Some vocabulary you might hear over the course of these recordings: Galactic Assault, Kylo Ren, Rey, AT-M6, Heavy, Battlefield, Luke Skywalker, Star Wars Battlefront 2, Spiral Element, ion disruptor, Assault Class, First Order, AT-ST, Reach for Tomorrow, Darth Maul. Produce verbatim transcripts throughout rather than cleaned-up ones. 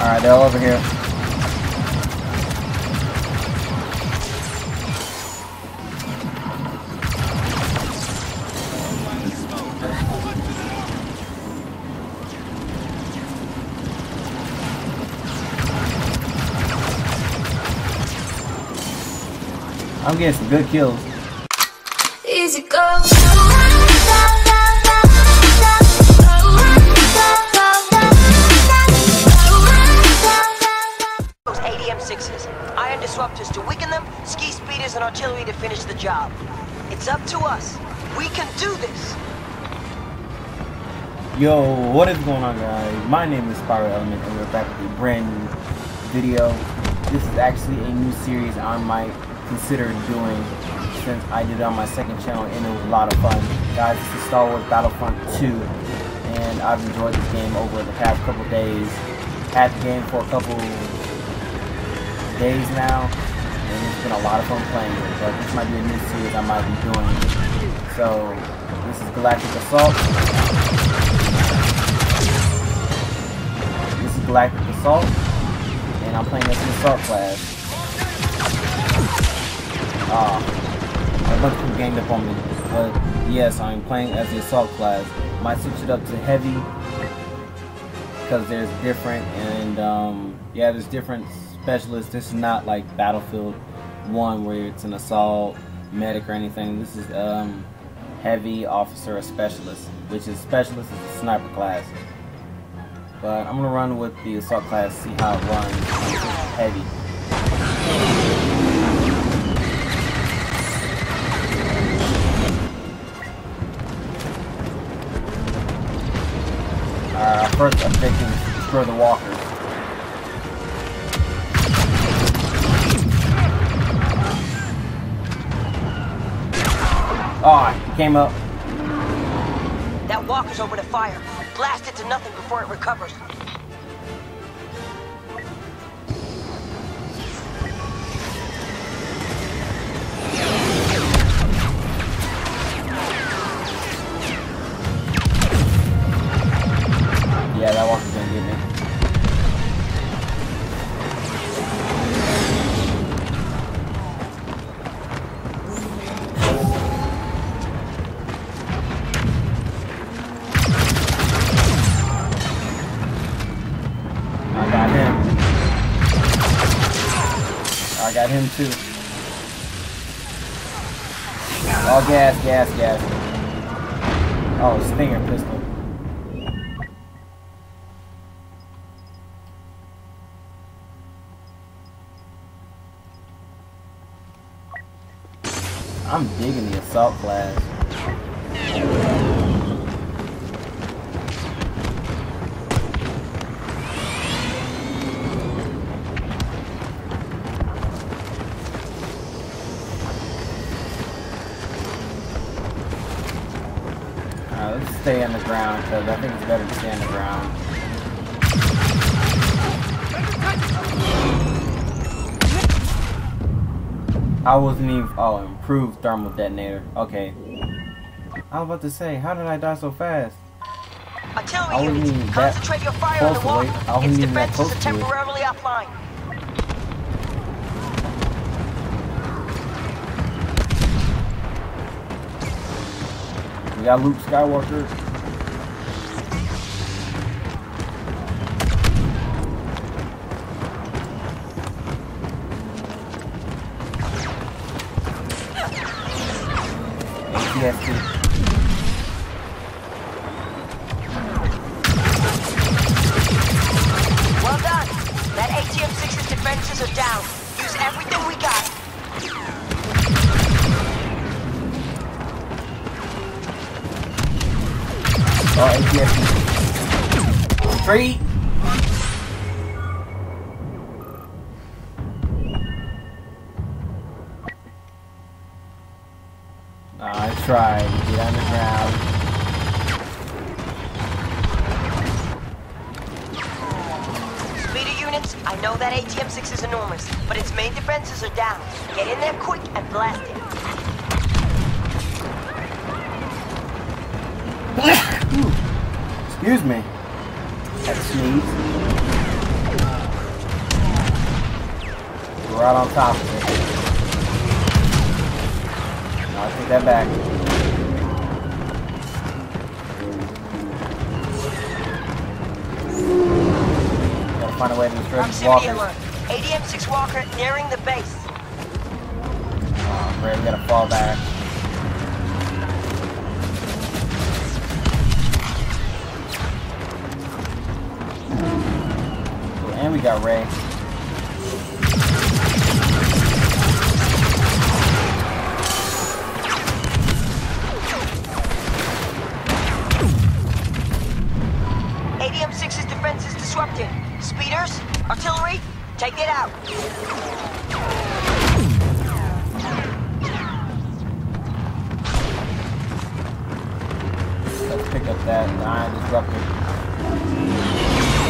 Alright, they're all over here. I'm getting some good kills. Easy go. A T M sixes, ion disruptors to weaken them, ski speeders and artillery to finish the job. It's up to us. We can do this. Yo, what is going on, guys? My name is Spiral Element and we're back with a brand new video. This is actually a new series I might consider doing since I did it on my second channel and it was a lot of fun. Guys, this is Star Wars Battlefront two and I've enjoyed this game over the past couple days. Had the game for a couple days now, and it's been a lot of fun playing it. So this might be a new series I might be doing. So this is Galactic Assault. This is Galactic Assault, and I'm playing this in Assault Class. Ah, uh, I looked who gamed up on me, but yes, I'm playing as the Assault Class. Might switch it up to Heavy because there's different, and um, yeah, there's different. Specialist. This is not like Battlefield one where it's an assault medic or anything. This is um, heavy officer or specialist, which is specialist is the sniper class. But I'm gonna run with the assault class, see how it runs. This is heavy. Our uh, first objective is to destroy the walkers. Ah, oh, he came up. That walker's open to fire. Blast it to nothing before it recovers. Yeah, that walker's gonna get me. Got him too. Oh, gas, gas, gas. Oh, stinger pistol. I'm digging the assault class. Stay on the ground, because I think it's better to stay on the ground. I wasn't even... Oh, improved thermal detonator. Okay. I was about to say, how did I die so fast? Artillery units, concentrate your fire on the walker. Its defenses are temporarily offline. We got Luke Skywalker. A T S T. Well done. That A T M six's defenses are down. Use everything we got. Oh, A T S T. Free! I tried to get on the ground. Speeder units, I know that A T M six is enormous, but its main defenses are down. Get in there quick and blast it. Excuse me. That's sneeze. right on top of it. No, I'll take that back. Gotta find a way to distract the walkers. A T M six walker nearing the base. Oh, great, we gotta fall back. And we got Rey. A T M six's defense is disrupted. Speeders, artillery, take it out. Let's pick up that ion disruptor.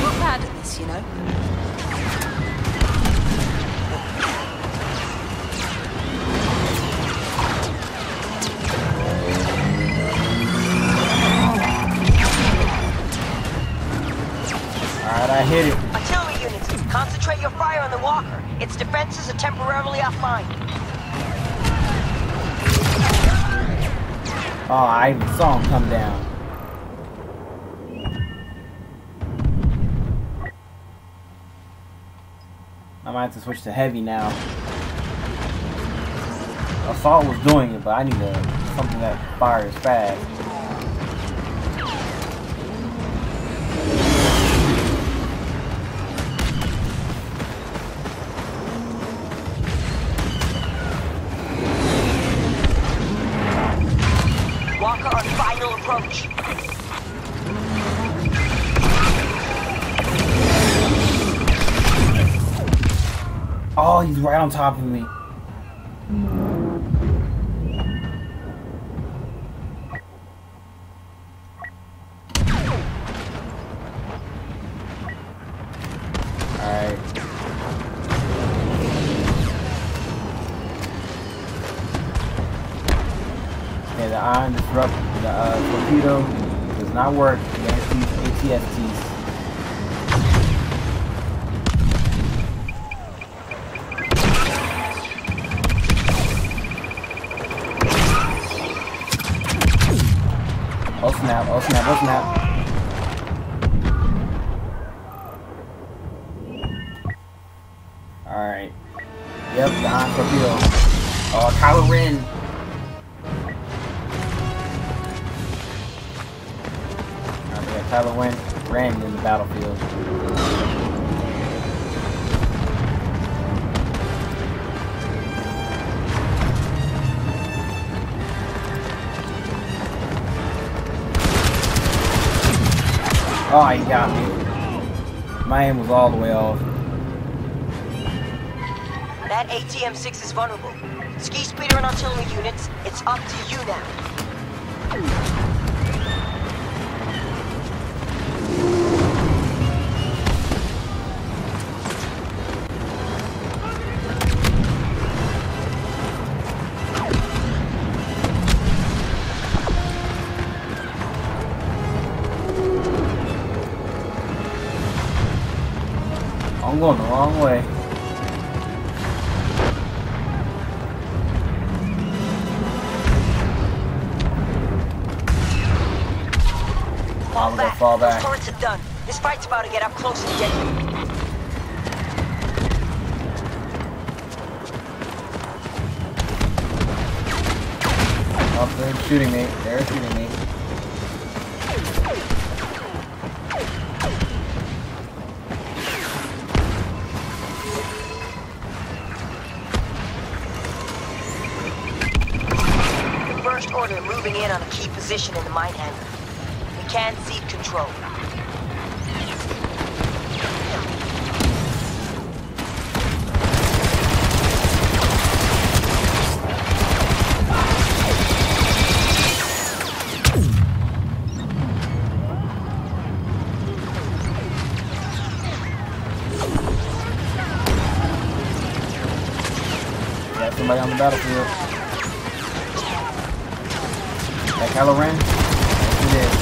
We're bad at this, you know. I hit it. Artillery units, concentrate your fire on the walker. Its defenses are temporarily offline. Oh, I even saw him come down. I might have to switch to heavy now. Assault was doing it, but I need a, something that fires fast. Oh, he's right on top of me. Alright. Okay, the ion disruptor, the uh, torpedo does not work against these A T S Ts. Oh snap, oh snap, oh snap. Alright. Yep, the ion torpedo. Oh, Kylo Ren. Alright, we got Kylo Ren, Ren in the battlefield. Oh, he got me. My aim was all the way off. That A T M six is vulnerable. Ski speeder and artillery units, it's up to you now. I'm going the wrong way. Fall I'm back. Fall back. Those turrets are done. This fight's about to get up close and deadly. Oh, they're shooting me. They're shooting me. First Order moving in on a key position in the mine hangar. We can't cede control. Got somebody on the battlefield. Like Kylo Ren? Yes, it is.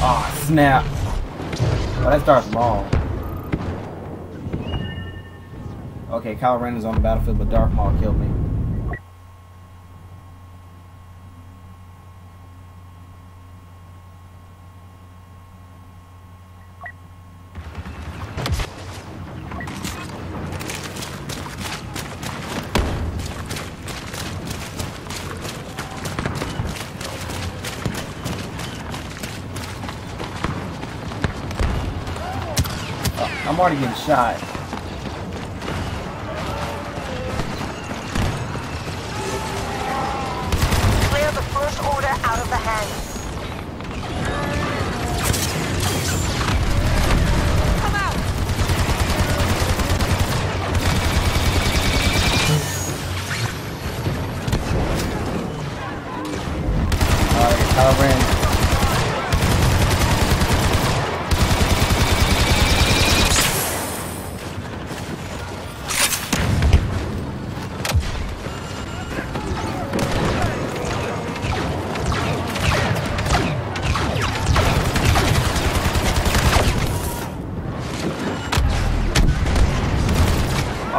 Aw, oh, snap. Oh, that's Darth Maul. Okay, Kylo Ren is on the battlefield, but Darth Maul killed me. Oh, I'm already getting shot.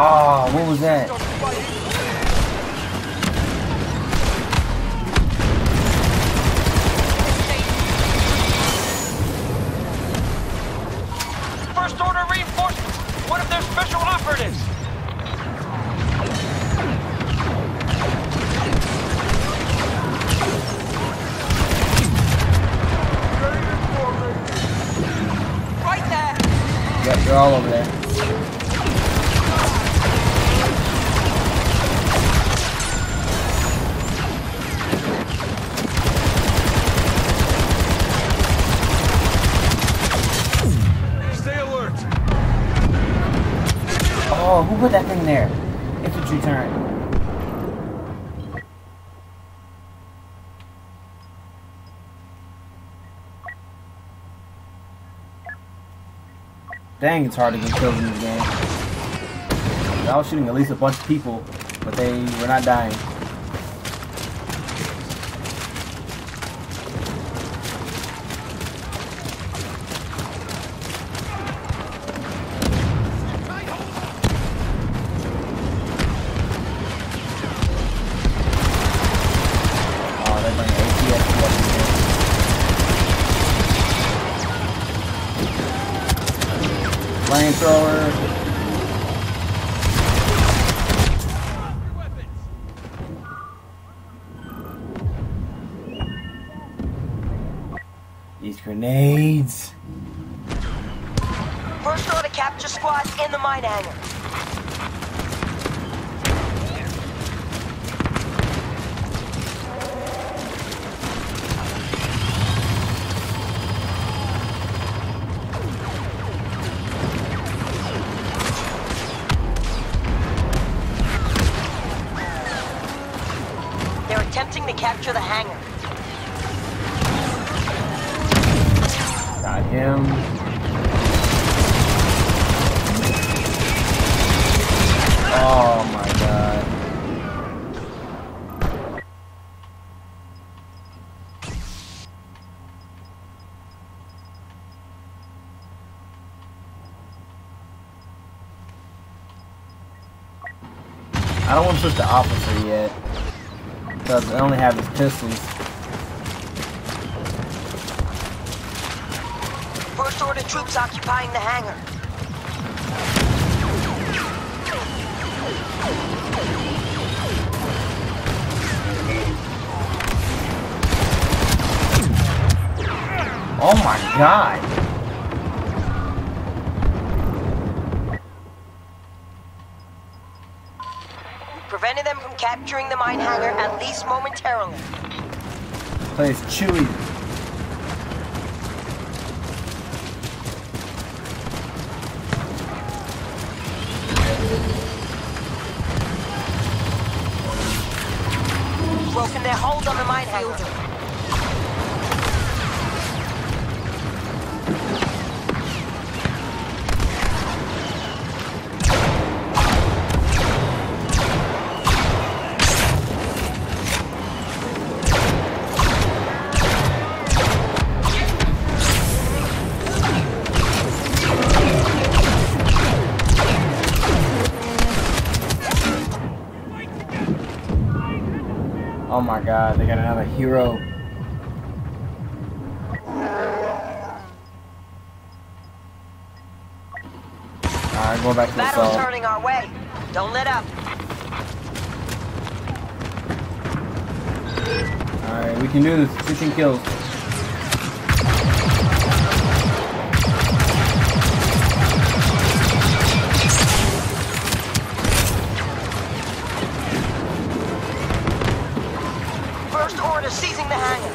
Oh, what was that? First Order reinforcements! One of their special operatives! Right there! Yep, they're all over there. Oh, who put that thing there? Infantry turret. Dang, it's hard to get killed in this game. I was shooting at least a bunch of people, but they were not dying. Flamethrower. These grenades. First order capture squad in the mine hangar. Attempting to capture the hangar. Got him. Oh my god. I don't want to switch to officer yet. Because I only have his pistols. First order troops occupying the hangar. Oh my god! Prevented them from capturing the mine hangar, at least momentarily. Place chewy. Broken their hold on the mine hangar. my god, they got another hero. Alright, go back to the battle. Turning our way. Don't let up. Alright, we can do this. fifteen kills. First Order seizing the hangar.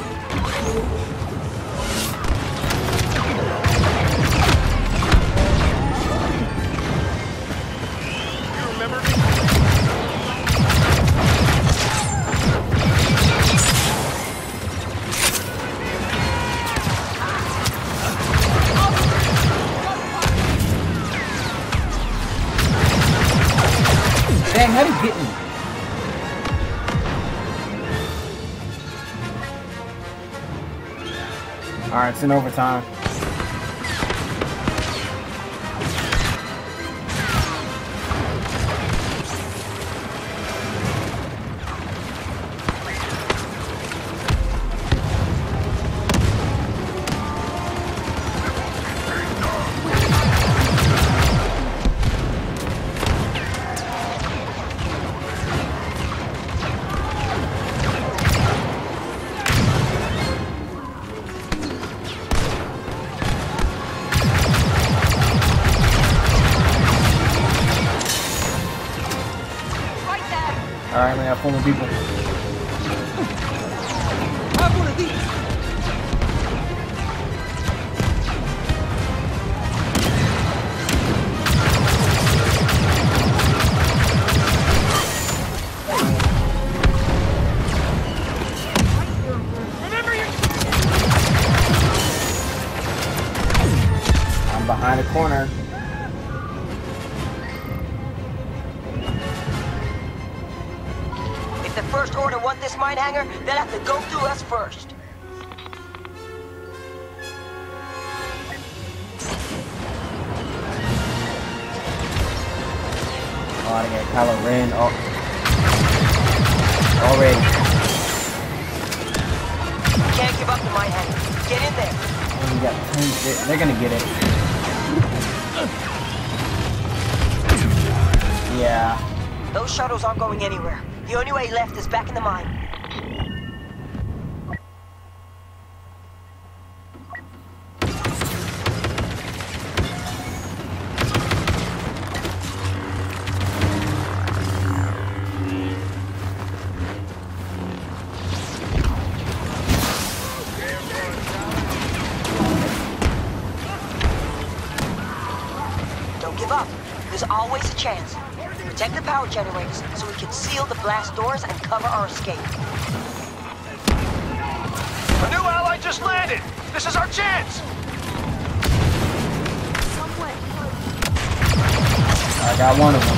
Dang, how did he hit me? Alright, it's in overtime. Alright, we have four more people. Have one of these. Remember your- I'm behind a corner. If the First Order want this mine hangar, they'll have to go through us first. Oh, I got Kylo Ren oh. already. You can't give up the mine hangar. Get in there. Oh, you got ten, they're gonna get it. Yeah. Those shuttles aren't going anywhere. The only way left is back in the mine. Don't give up. There's always a chance. Protect the power generators so we can seal the blast doors and cover our escape. A new ally just landed! This is our chance! I got one of them.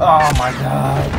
Oh my god.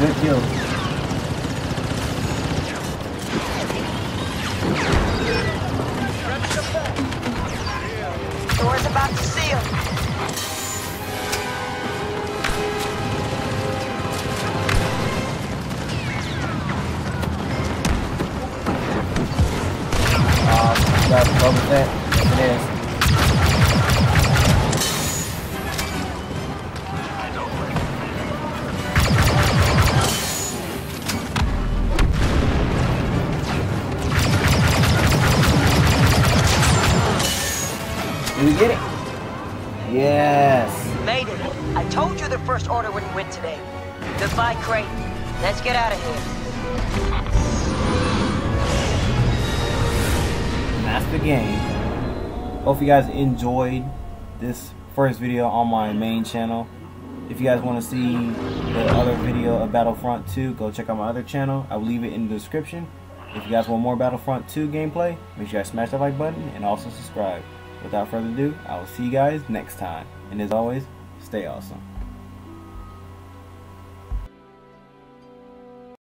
Good kill. Door's about to seal. Yes. Maiden, I told you the First Order wouldn't win today. Goodbye, Creighton. Let's get out of here. And that's the game. Hope you guys enjoyed this first video on my main channel. If you guys want to see the other video of Battlefront two, go check out my other channel. I will leave it in the description. If you guys want more Battlefront two gameplay, make sure you guys smash that like button and also subscribe. Without further ado, I will see you guys next time. And as always, stay awesome.